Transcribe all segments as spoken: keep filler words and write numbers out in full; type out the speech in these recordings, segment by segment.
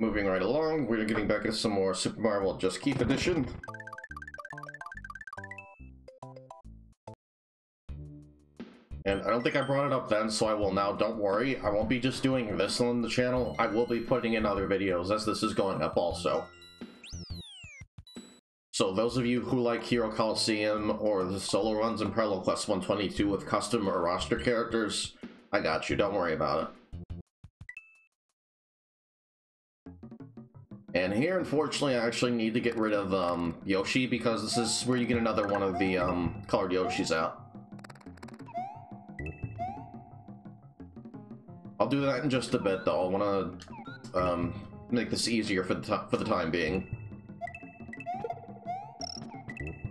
Moving right along, we're getting back into some more Super Mario World Just Keef Edition. And I don't think I brought it up then, so I will now. Don't worry, I won't be just doing this on the channel. I will be putting in other videos as this is going up also. So those of you who like Hero Coliseum or the solo runs in Parallel Quest one twenty-two with custom or roster characters, I got you, don't worry about it. And here, unfortunately, I actually need to get rid of um, Yoshi, because this is where you get another one of the um, colored Yoshis out. I'll do that in just a bit, though. I want to um, make this easier for the for the time being.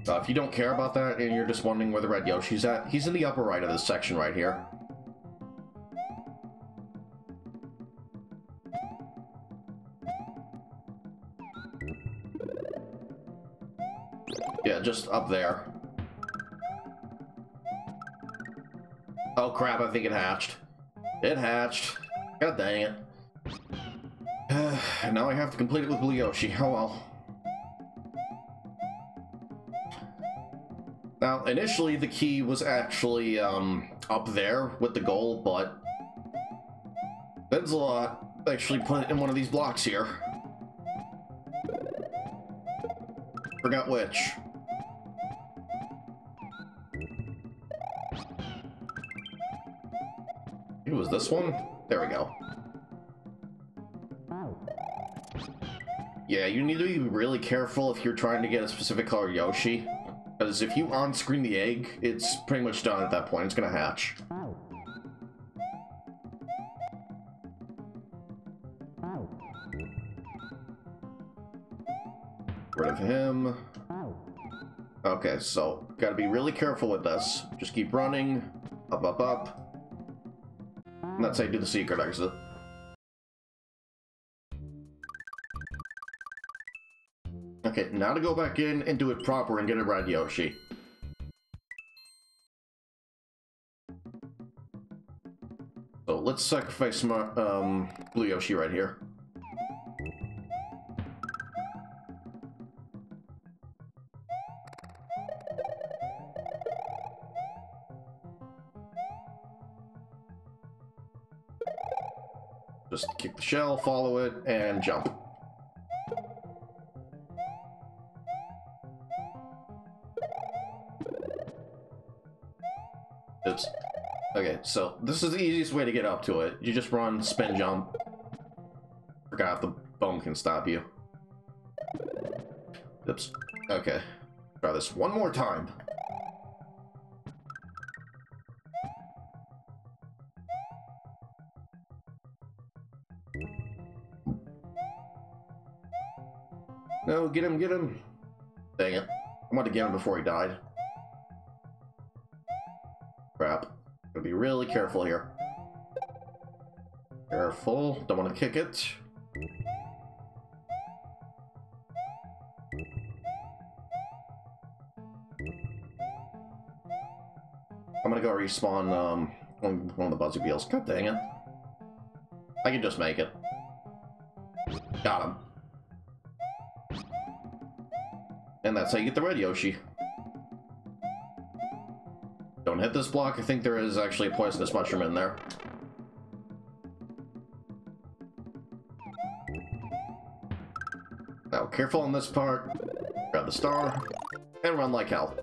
Uh, if you don't care about that and you're just wondering where the red Yoshi's at, he's in the upper right of this section right here. Yeah, just up there. Oh crap! I think it hatched. It hatched. God dang it. And now I have to complete it with Blue Yoshi. Oh well. Now, initially the key was actually um, up there with the goal, but Bensalot actually put it in one of these blocks here. Forgot which. It was this one? There we go. Yeah, you need to be really careful if you're trying to get a specific color Yoshi, because if you on-screen the egg, it's pretty much done at that point. It's gonna hatch. Rid of him. Okay, so gotta be really careful with this. Just keep running. Up, up, up. And that's how you do the secret exit. Okay, now to go back in and do it proper and get a red Yoshi. So let's sacrifice my um, Blue Yoshi right here. Just kick the shell, follow it, and jump. Oops. Okay, so this is the easiest way to get up to it. You just run, spin, jump. Forgot the bone can stop you. Oops. Okay. Try this one more time. No, get him, get him. Dang it. I wanted to get him before he died. Crap. Gotta be really careful here. Careful. Don't want to kick it. I'm gonna go respawn um, one of the Buzzy Beals. God dang it. I can just make it. Got him. And that's how you get the red Yoshi. Don't hit this block. I think there is actually a poisonous mushroom in there. Now, careful on this part. Grab the star. And run like hell.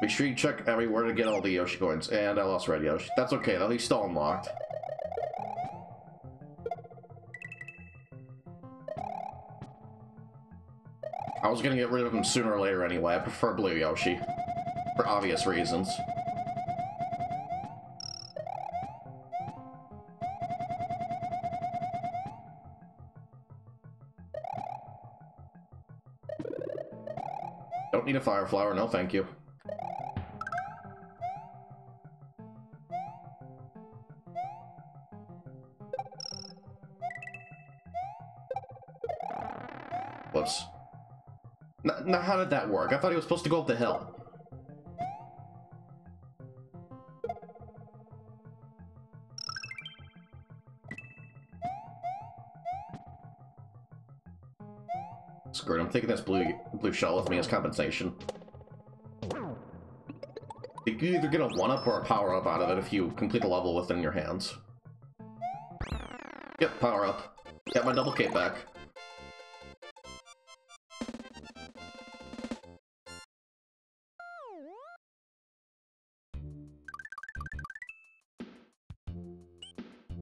Be sure you check everywhere to get all the Yoshi coins. And I lost red Yoshi. That's okay, though. He's still unlocked. I was gonna get rid of him sooner or later anyway. I prefer Blue Yoshi. For obvious reasons. Don't need a fire flower. No, thank you. Whoops. Now, how did that work? I thought he was supposed to go up the hill. Screw it, I'm taking this blue, blue shell with me as compensation. You can either get a one-up or a power-up out of it if you complete a level within your hands. Yep, power-up. Got my double cape back.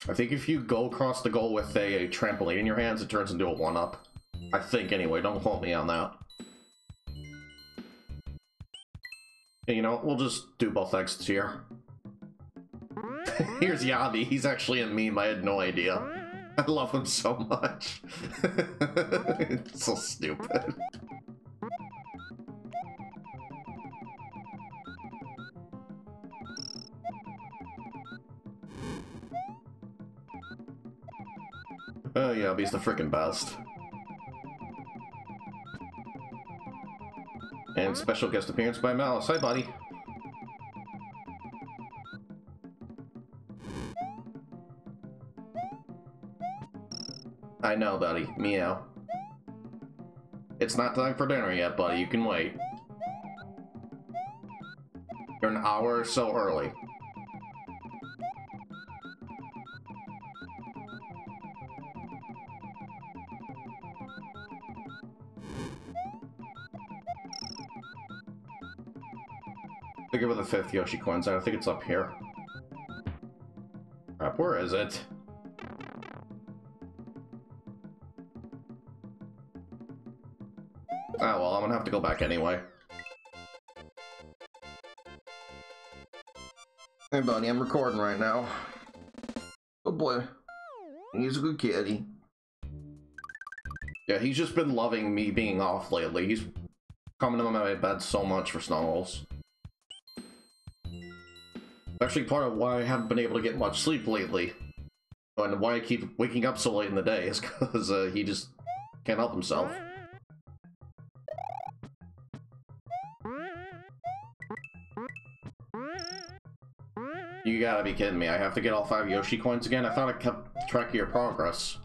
I think if you go across the goal with a, a trampoline in your hands, it turns into a one-up. I think, anyway. Don't quote me on that. And, you know, we'll just do both exits here. Here's Yavi. He's actually a meme. I had no idea. I love him so much. It's so stupid. Oh, yeah, he's the freaking best. And special guest appearance by Malice. Hi, buddy. I know, buddy. Meow. It's not time for dinner yet, buddy. You can wait. You're an hour or so early. Figure with the fifth Yoshi coins. I don't think it's up here. Crap, where is it? Ah, well, I'm gonna have to go back anyway. Hey, buddy, I'm recording right now. Oh boy, he's a good kitty. Yeah, he's just been loving me being off lately. He's coming to my bed so much for Snuggles. Actually, part of why I haven't been able to get much sleep lately, and why I keep waking up so late in the day, is because uh, he just can't help himself. You gotta be kidding me! I have to get all five Yoshi coins again. I thought I kept track of your progress.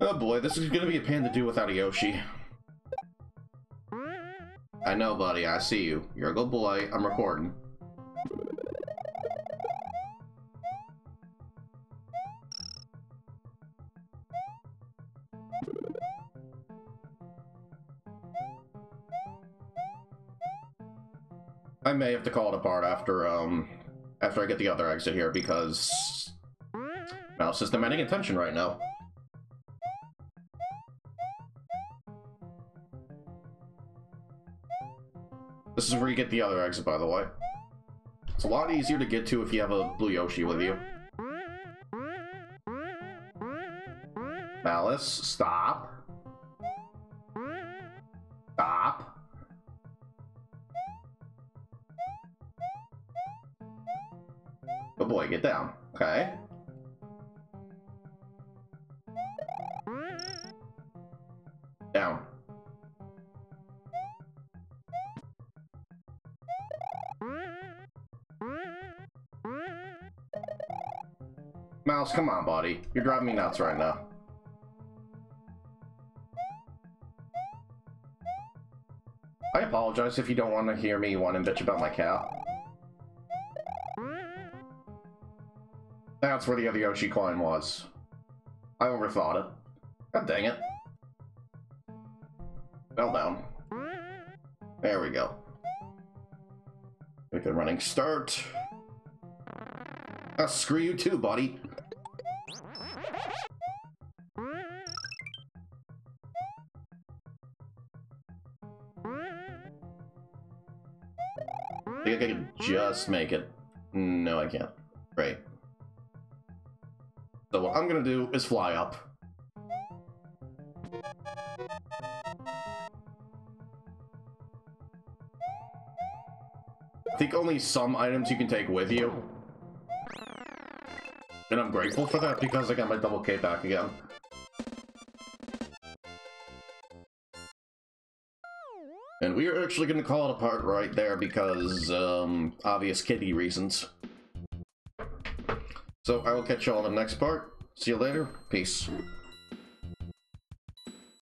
Oh boy, this is gonna be a pain to do without a Yoshi. I know, buddy. I see you. You're a good boy. I'm recording. I may have to call it apart after um after I get the other exit here, because Mouse is demanding attention right now. This is where you get the other exit, by the way. It's a lot easier to get to if you have a blue Yoshi with you. Malice, stop. Stop. Good boy, get down. Okay. Down. Mouse, come on, buddy. You're driving me nuts right now. I apologize if you don't want to hear me whine and bitch about my cat. That's where the other Yoshi coin was. I overthought it. God dang it. Fell down. There we go. Make the running start. Ah, screw you too, buddy. I think I can just make it. No, I can't. Great. So what I'm gonna do is fly up. I think only some items you can take with you. And I'm grateful for that because I got my double K back again. And we are actually going to call it a part right there because, um, obvious kitty reasons. So I will catch y'all in the next part. See you later. Peace.